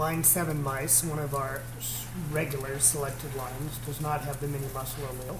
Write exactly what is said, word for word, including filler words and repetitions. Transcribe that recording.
Line seven mice, one of our regular selected lines, does not have the mini muscle allele.